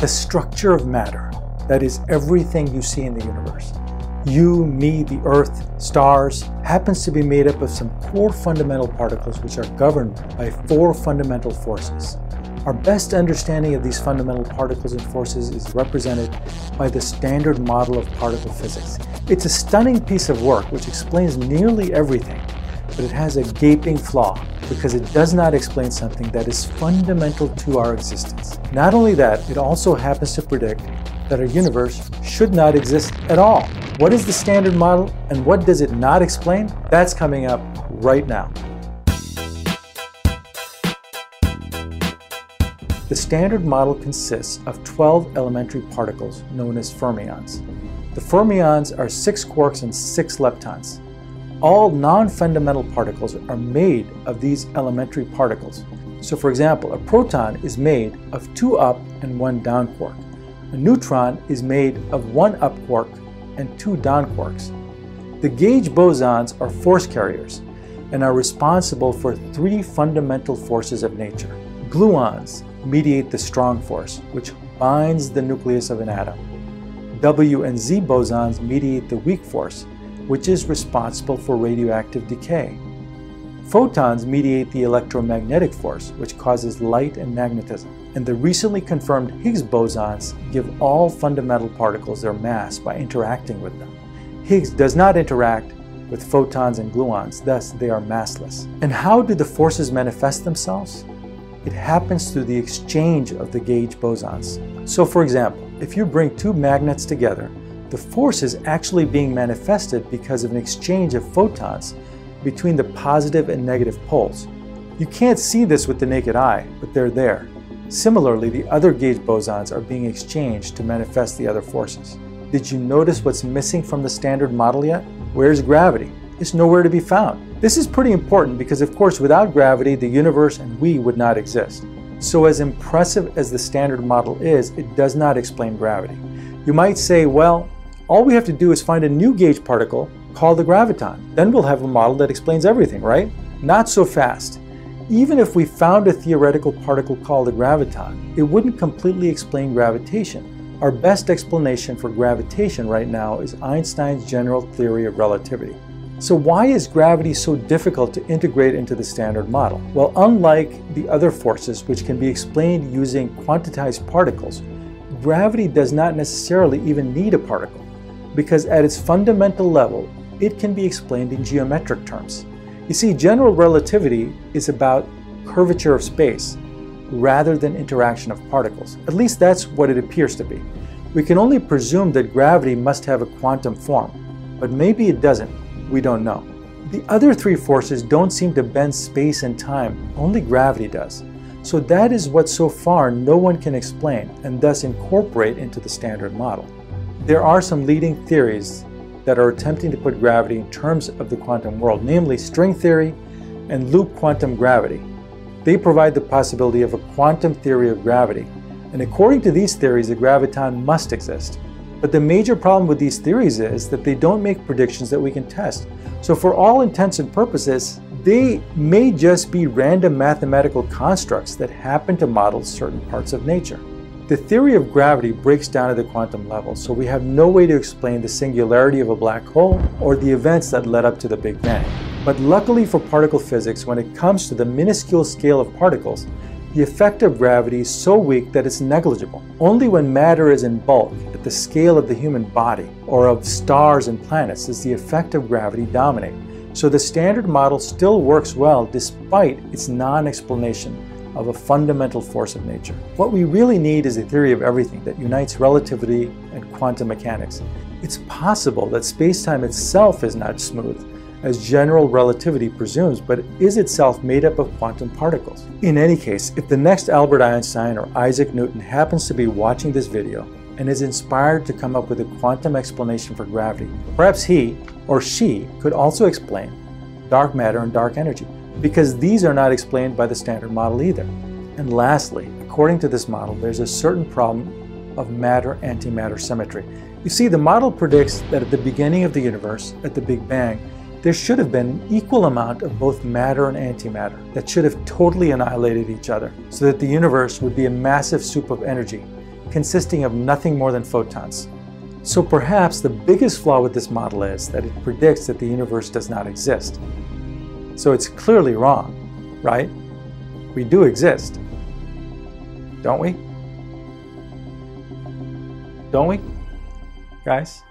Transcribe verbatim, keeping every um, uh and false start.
the structure of matter, that is everything you see in the universe. You, me, the Earth, stars, happens to be made up of some core fundamental particles which are governed by four fundamental forces. Our best understanding of these fundamental particles and forces is represented by the Standard Model of particle physics. It's a stunning piece of work which explains nearly everything, but it has a gaping flaw because it does not explain something that is fundamental to our existence. Not only that, it also happens to predict that our universe should not exist at all. What is the Standard Model and what does it not explain? That's coming up right now. The Standard Model consists of twelve elementary particles known as fermions. The fermions are six quarks and six leptons. All non-fundamental particles are made of these elementary particles. So for example, a proton is made of two up and one down quark. A neutron is made of one up quark and two down quarks. The gauge bosons are force carriers and are responsible for three fundamental forces of nature. Gluons mediate the strong force, which binds the nucleus of an atom. W and Z bosons mediate the weak force, which is responsible for radioactive decay. Photons mediate the electromagnetic force, which causes light and magnetism. And the recently confirmed Higgs bosons give all fundamental particles their mass by interacting with them. Higgs does not interact with photons and gluons, thus they are massless. And how do the forces manifest themselves? It happens through the exchange of the gauge bosons. So for example, if you bring two magnets together, the force is actually being manifested because of an exchange of photons between the positive and negative poles. You can't see this with the naked eye, but they're there. Similarly, the other gauge bosons are being exchanged to manifest the other forces. Did you notice what's missing from the Standard Model yet? Where's gravity? It's nowhere to be found. This is pretty important because, of course, without gravity, the universe and we would not exist. So as impressive as the Standard Model is, it does not explain gravity. You might say, well, all we have to do is find a new gauge particle called the graviton. Then we'll have a model that explains everything, right? Not so fast. Even if we found a theoretical particle called a graviton, it wouldn't completely explain gravitation. Our best explanation for gravitation right now is Einstein's general theory of relativity. So why is gravity so difficult to integrate into the Standard Model? Well, unlike the other forces, which can be explained using quantized particles, gravity does not necessarily even need a particle, because at its fundamental level, it can be explained in geometric terms. You see, general relativity is about curvature of space rather than interaction of particles. At least that's what it appears to be. We can only presume that gravity must have a quantum form, but maybe it doesn't. We don't know. The other three forces don't seem to bend space and time, only gravity does. So that is what so far no one can explain and thus incorporate into the Standard Model. There are some leading theories that are attempting to put gravity in terms of the quantum world, namely string theory and loop quantum gravity. They provide the possibility of a quantum theory of gravity. And according to these theories, the graviton must exist. But the major problem with these theories is that they don't make predictions that we can test. So for all intents and purposes, they may just be random mathematical constructs that happen to model certain parts of nature. The theory of gravity breaks down at the quantum level, so we have no way to explain the singularity of a black hole or the events that led up to the Big Bang. But luckily for particle physics, when it comes to the minuscule scale of particles, the effect of gravity is so weak that it's negligible. Only when matter is in bulk, at the scale of the human body, or of stars and planets, does the effect of gravity dominate. So the Standard Model still works well despite its non-explanation of a fundamental force of nature. What we really need is a theory of everything that unites relativity and quantum mechanics. It's possible that space-time itself is not smooth, as general relativity presumes, but is itself made up of quantum particles. In any case, if the next Albert Einstein or Isaac Newton happens to be watching this video and is inspired to come up with a quantum explanation for gravity, perhaps he or she could also explain dark matter and dark energy, because these are not explained by the Standard Model either. And lastly, according to this model, there's a certain problem of matter-antimatter symmetry. You see, the model predicts that at the beginning of the universe, at the Big Bang, there should have been an equal amount of both matter and antimatter that should have totally annihilated each other so that the universe would be a massive soup of energy consisting of nothing more than photons. So perhaps the biggest flaw with this model is that it predicts that the universe does not exist. So it's clearly wrong, right? We do exist, don't we? Don't we, guys?